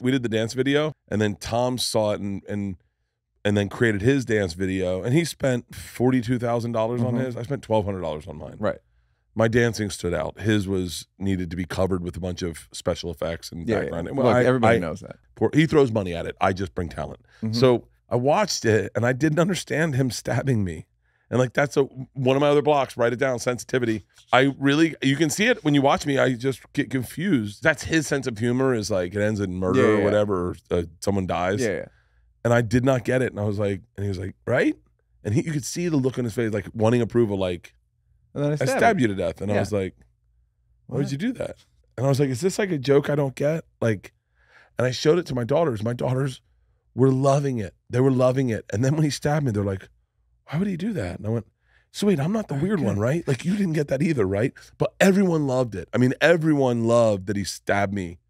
We did the dance video, and then Tom saw it and then created his dance video, and he spent $42,000 on his. I spent $1,200 on mine. Right. My dancing stood out. His was needed to be covered with a bunch of special effects and background. Well, look, everybody knows that. He throws money at it. I just bring talent. So I watched it, and I didn't understand him stabbing me. And like, that's one of my other blocks. Write it down. Sensitivity. I really, you can see it when you watch me. I just get confused. That's his sense of humor, is like it ends in murder or whatever. Or, someone dies. And I did not get it. And I was like, and he was like, right? And you could see the look on his face, like wanting approval, like, and then I stabbed you to death. And I was like, why did you do that? And I was like, is this like a joke I don't get? Like, and I showed it to my daughters. My daughters were loving it. They were loving it. And then when he stabbed me, they're like, why would he do that? And I went, so wait, I'm not the weird one, right? Like, you didn't get that either, right? But everyone loved it. I mean, everyone loved that he stabbed me.